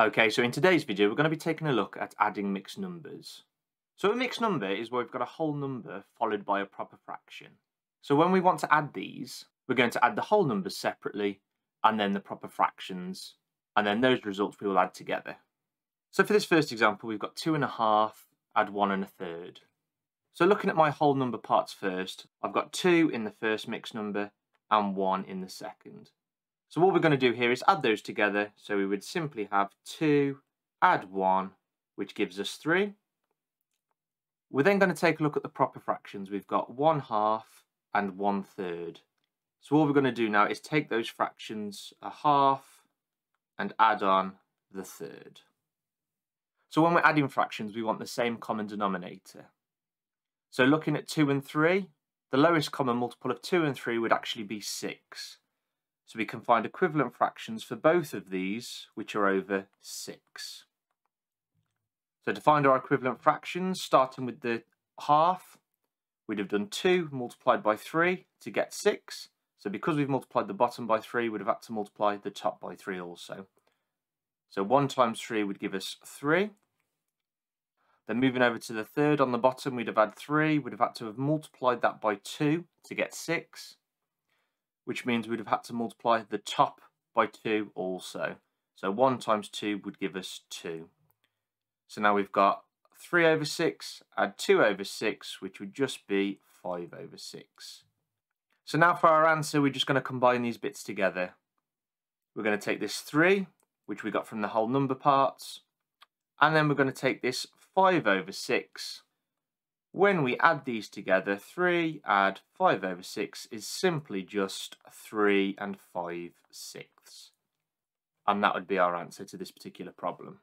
Okay, so in today's video, we're going to be taking a look at adding mixed numbers. So a mixed number is where we've got a whole number followed by a proper fraction. So when we want to add these, we're going to add the whole numbers separately, and then the proper fractions, and then those results we will add together. So for this first example, we've got 2 1/2, add 1 1/3. So looking at my whole number parts first, I've got 2 in the first mixed number and 1 in the second. So what we're going to do here is add those together, so we would simply have 2, add 1, which gives us 3. We're then going to take a look at the proper fractions. We've got 1/2 and 1/3. So all we're going to do now is take those fractions, 1/2, and add on the third. So when we're adding fractions, we want the same common denominator. So looking at 2 and 3, the lowest common multiple of 2 and 3 would actually be 6. So we can find equivalent fractions for both of these, which are over 6. So to find our equivalent fractions, starting with the 1/2, we'd have done 2 multiplied by 3 to get 6. So because we've multiplied the bottom by 3, we'd have had to multiply the top by 3 also. So 1 times 3 would give us 3. Then moving over to the third on the bottom, we'd have had 3. We'd have had to have multiplied that by 2 to get 6. Which means we'd have had to multiply the top by 2 also. So 1 times 2 would give us 2. So now we've got 3 over 6, add 2 over 6, which would just be 5 over 6. So now for our answer, we're just going to combine these bits together. We're going to take this 3, which we got from the whole number parts, and then we're going to take this 5 over 6. When we add these together, 3 add 5 over 6 is simply just 3 and 5 sixths. And that would be our answer to this particular problem.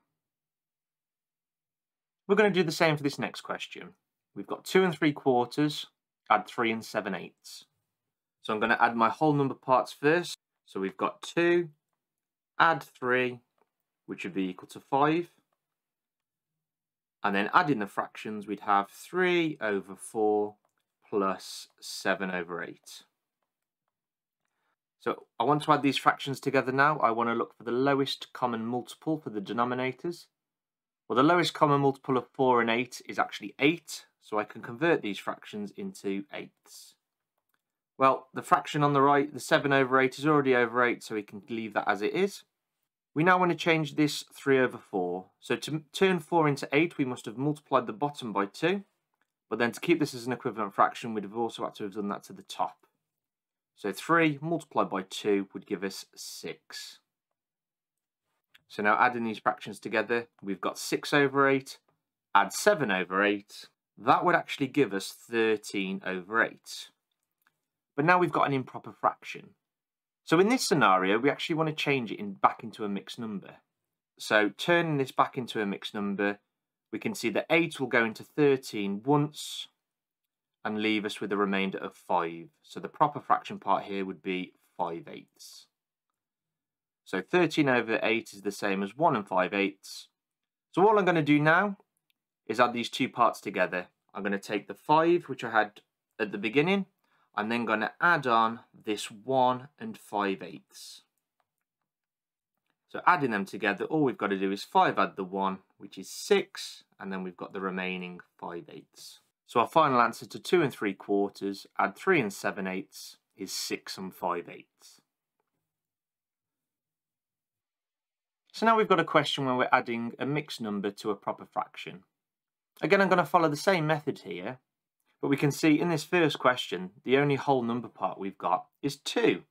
We're going to do the same for this next question. We've got 2 3/4, add 3 7/8. So I'm going to add my whole number parts first. So we've got 2, add 3, which would be equal to 5. And then adding the fractions, we'd have 3 over 4 plus 7 over 8. So I want to add these fractions together now. I want to look for the lowest common multiple for the denominators. Well, the lowest common multiple of 4 and 8 is actually 8, so I can convert these fractions into eighths. Well, the fraction on the right, the 7 over 8, is already over 8, so we can leave that as it is. We now want to change this 3 over 4. So to turn 4 into 8, we must have multiplied the bottom by 2. But then to keep this as an equivalent fraction, we'd have also had to have done that to the top. So 3 multiplied by 2 would give us 6. So now adding these fractions together, we've got 6 over 8, add 7 over 8. That would actually give us 13 over 8. But now we've got an improper fraction. So in this scenario, we actually want to change it back into a mixed number. So turning this back into a mixed number, we can see that 8 will go into 13 once and leave us with a remainder of 5. So the proper fraction part here would be 5/8. So 13 over 8 is the same as 1 5/8. So all I'm going to do now is add these two parts together. I'm going to take the 5, which I had at the beginning, I'm then going to add on this 1 5/8. So adding them together, all we've got to do is 5 add the 1, which is 6, and then we've got the remaining 5/8. So our final answer to 2 3/4, add 3 7/8 is 6 5/8. So now we've got a question where we're adding a mixed number to a proper fraction. Again, I'm going to follow the same method here. But we can see in this first question, the only whole number part we've got is 2.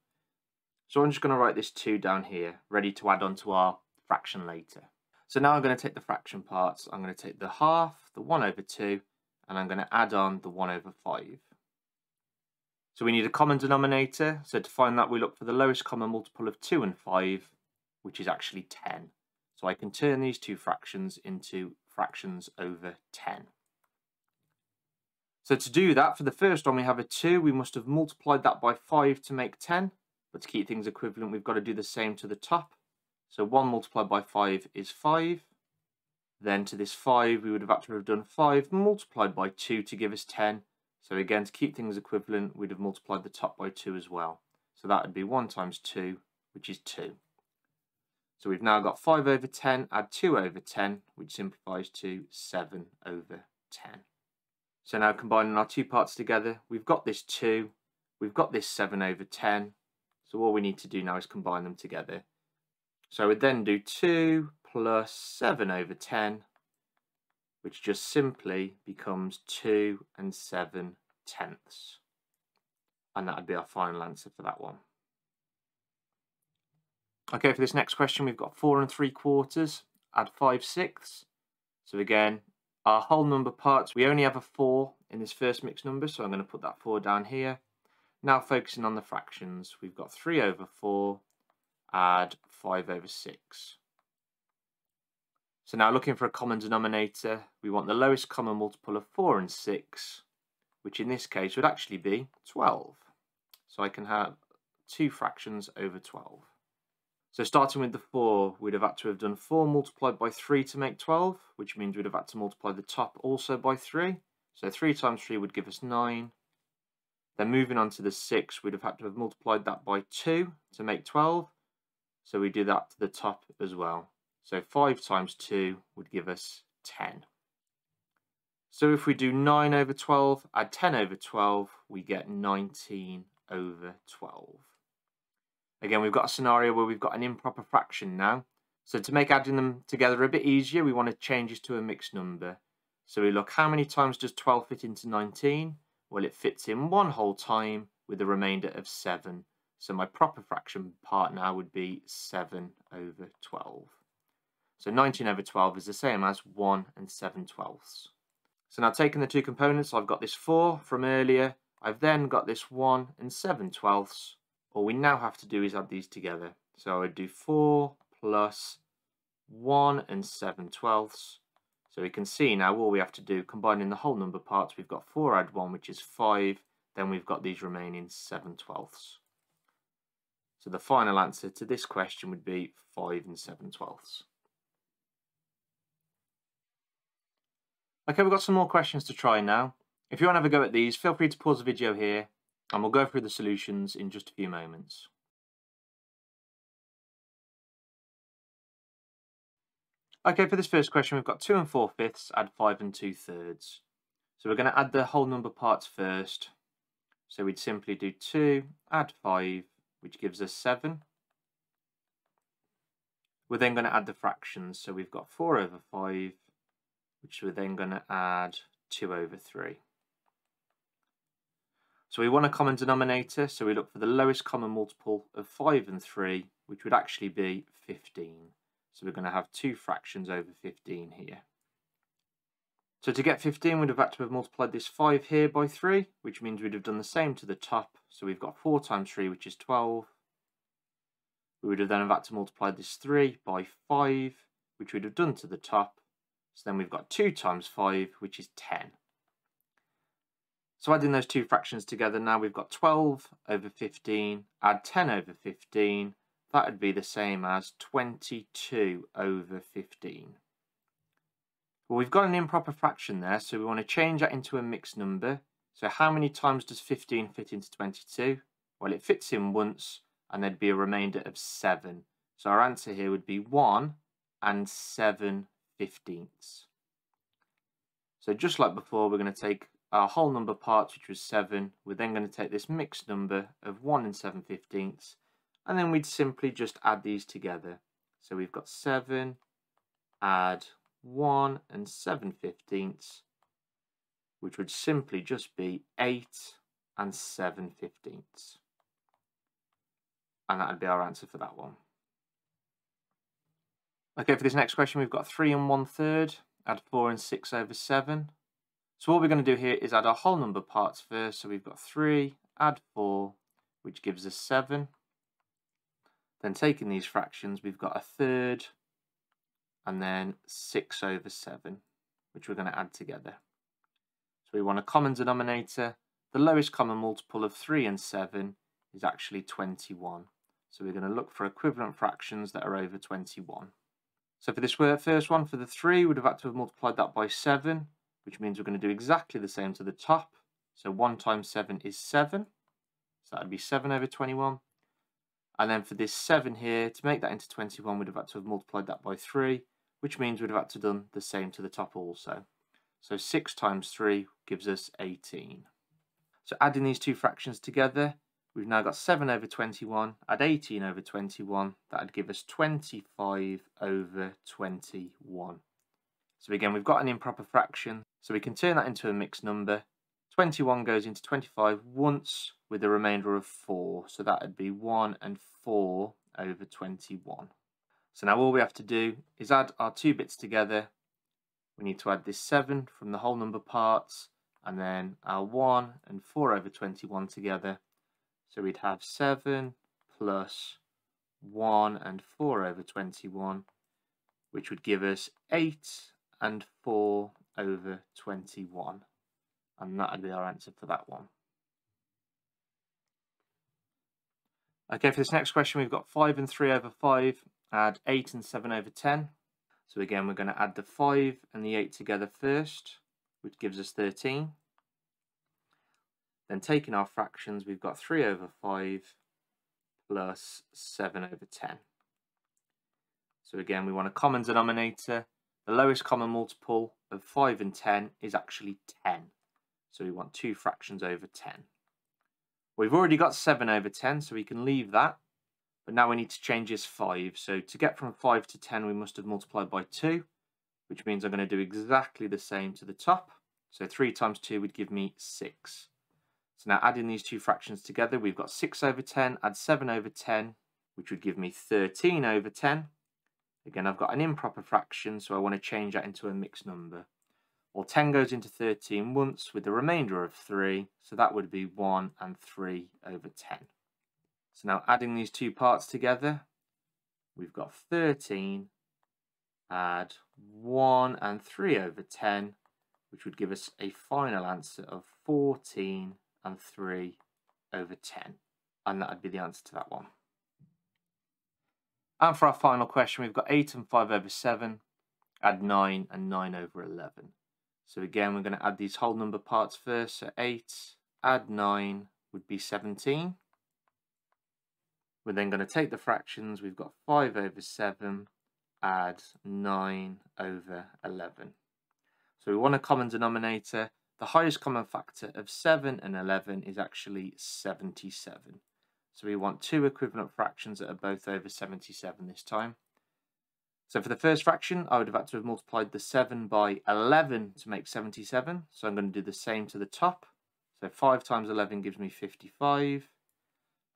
So I'm just going to write this 2 down here, ready to add on to our fraction later. So now I'm going to take the fraction parts. I'm going to take the 1/2, the 1 over 2, and I'm going to add on the 1 over 5. So we need a common denominator. So to find that, we look for the lowest common multiple of 2 and 5, which is actually 10. So I can turn these two fractions into fractions over 10. So to do that, for the first one we have a 2, we must have multiplied that by 5 to make 10. But to keep things equivalent, we've got to do the same to the top. So 1 multiplied by 5 is 5. Then to this 5, we would have had to have done 5 multiplied by 2 to give us 10. So again, to keep things equivalent, we'd have multiplied the top by 2 as well. So that would be 1 times 2, which is 2. So we've now got 5 over 10, add 2 over 10, which simplifies to 7 over 10. So now combining our two parts together, we've got this 2, we've got this 7 over 10. So all we need to do now is combine them together. So we then do 2 plus 7 over 10, which just simply becomes 2 and 7 tenths. And that would be our final answer for that one. Okay, for this next question, we've got 4 3/4, add 5 sixths. So again, our whole number parts, we only have a 4 in this first mixed number, so I'm going to put that 4 down here. Now focusing on the fractions, we've got 3 over 4, add 5 over 6. So now looking for a common denominator, we want the lowest common multiple of 4 and 6, which in this case would actually be 12. So I can have 2 fractions over 12. So starting with the 4, we'd have had to have done 4 multiplied by 3 to make 12, which means we'd have had to multiply the top also by 3. So 3 times 3 would give us 9. Then moving on to the 6, we'd have had to have multiplied that by 2 to make 12. So we do that to the top as well. So 5 times 2 would give us 10. So if we do 9 over 12, add 10 over 12, we get 19 over 12. Again, we've got a scenario where we've got an improper fraction now. So to make adding them together a bit easier, we want to change this to a mixed number. So we look, how many times does 12 fit into 19? Well, it fits in 1 whole time with a remainder of 7. So my proper fraction part now would be 7 over 12. So 19 over 12 is the same as 1 7/12. So now taking the two components, I've got this 4 from earlier. I've then got this 1 7/12. All we now have to do is add these together. So I would do 4 plus 1 7/12. So we can see now all we have to do, combining the whole number parts, we've got 4 add 1, which is 5. Then we've got these remaining 7/12. So the final answer to this question would be 5 7/12. Okay, we've got some more questions to try now. If you want to have a go at these, feel free to pause the video here, and we'll go through the solutions in just a few moments. Okay, for this first question, we've got 2 4/5, add 5 2/3. So we're going to add the whole number parts first. So we'd simply do 2, add 5, which gives us 7. We're then going to add the fractions. So we've got 4 over 5, which we're then going to add 2 over 3. So we want a common denominator, so we look for the lowest common multiple of 5 and 3, which would actually be 15. So we're going to have 2 fractions over 15 here. So to get 15, we'd have had to have multiplied this 5 here by 3, which means we'd have done the same to the top. So we've got 4 times 3, which is 12. We would have then had to multiply this 3 by 5, which we'd have done to the top. So then we've got 2 times 5, which is 10. So adding those two fractions together now, we've got 12 over 15, add 10 over 15, that would be the same as 22 over 15. Well, we've got an improper fraction there, so we want to change that into a mixed number. So how many times does 15 fit into 22? Well, it fits in once, and there'd be a remainder of 7. So our answer here would be 1 7/15. So just like before, we're going to take our whole number parts, which was 7, we're then going to take this mixed number of 1 7/15, and then we'd simply just add these together. So we've got 7, add 1 7/15, which would simply just be 8 7/15. And that would be our answer for that one. Okay, for this next question, we've got 3 1/3, add 4 and 6 over 7. So what we're going to do here is add our whole number parts first. So we've got 3, add 4, which gives us 7. Then taking these fractions, we've got 1/3, and then 6 over 7, which we're going to add together. So we want a common denominator. The lowest common multiple of 3 and 7 is actually 21. So we're going to look for equivalent fractions that are over 21. So for this first one, for the 3, we'd have had to have multiplied that by 7, which means we're going to do exactly the same to the top. So 1 times 7 is 7. So that would be 7 over 21. And then for this 7 here, to make that into 21, we'd have had to have multiplied that by 3, which means we'd have had to have done the same to the top also. So 6 times 3 gives us 18. So adding these two fractions together, we've now got 7 over 21, add 18 over 21, that'd give us 25 over 21. So again, we've got an improper fraction, so we can turn that into a mixed number. 21 goes into 25 once with a remainder of 4, so that would be 1 and 4 over 21. So now all we have to do is add our two bits together. We need to add this 7 from the whole number parts, and then our 1 and 4 over 21 together. So we'd have 7 plus 1 and 4 over 21, which would give us 8 and 4 over 21. And that would be our answer for that one. Okay, for this next question, we've got 5 and 3 over 5, add 8 and 7 over 10. So again, we're going to add the 5 and the 8 together first, which gives us 13. Then taking our fractions, we've got 3 over 5 plus 7 over 10. So again, we want a common denominator. The lowest common multiple of 5 and 10 is actually 10. So we want two fractions over 10. We've already got 7 over 10, so we can leave that. But now we need to change this 5. So to get from 5 to 10, we must have multiplied by 2, which means I'm going to do exactly the same to the top. So 3 times 2 would give me 6. So now adding these two fractions together, we've got 6 over 10, add 7 over 10, which would give me 13 over 10. Again, I've got an improper fraction, so I want to change that into a mixed number. Well, 10 goes into 13 once with the remainder of 3, so that would be 1 and 3 over 10. So now adding these two parts together, we've got 13, add 1 and 3 over 10, which would give us a final answer of 14 and 3 over 10. And that would be the answer to that one. And for our final question, we've got 8 and 5 over 7, add 9 and 9 over 11. So again, we're going to add these whole number parts first. So 8, add 9 would be 17. We're then going to take the fractions. We've got 5 over 7, add 9 over 11. So we want a common denominator. The highest common factor of 7 and 11 is actually 77. So we want two equivalent fractions that are both over 77 this time. So for the first fraction, I would have had to have multiplied the 7 by 11 to make 77. So I'm going to do the same to the top. So 5 times 11 gives me 55.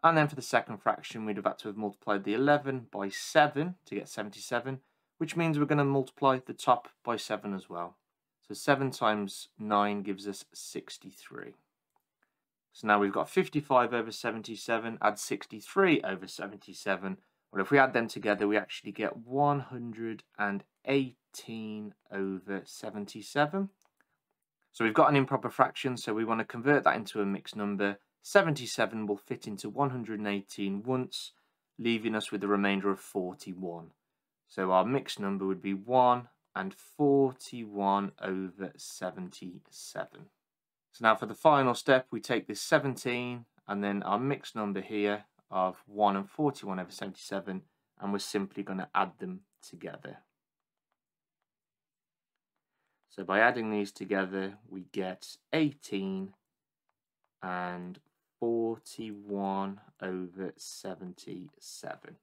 And then for the second fraction, we'd have had to have multiplied the 11 by 7 to get 77, which means we're going to multiply the top by 7 as well. So 7 times 9 gives us 63. So now we've got 55 over 77, add 63 over 77. Well, if we add them together, we actually get 118 over 77. So we've got an improper fraction, so we want to convert that into a mixed number. 77 will fit into 118 once, leaving us with the remainder of 41. So our mixed number would be 1 and 41 over 77. So now for the final step, we take this 17 and then our mixed number here of 1 and 41 over 77, and we're simply going to add them together. So by adding these together, we get 18 and 41 over 77.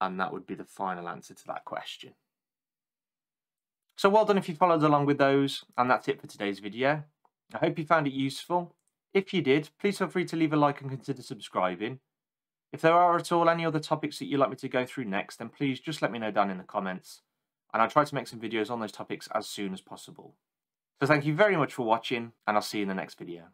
And that would be the final answer to that question. So well done if you followed along with those, and that's it for today's video. I hope you found it useful. If you did, please feel free to leave a like and consider subscribing. If there are at all any other topics that you'd like me to go through next, then please just let me know down in the comments, and I'll try to make some videos on those topics as soon as possible. So thank you very much for watching, and I'll see you in the next video.